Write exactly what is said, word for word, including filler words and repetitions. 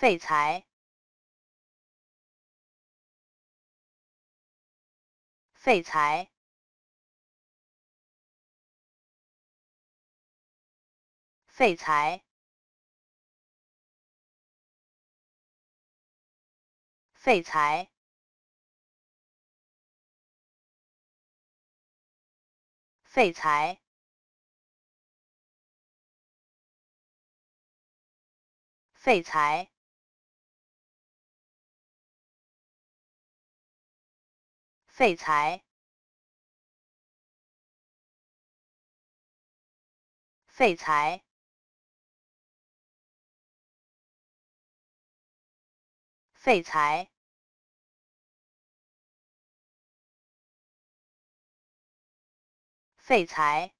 废材，废材，废材，废材，废材。 废材，废材，废材，废材，废材。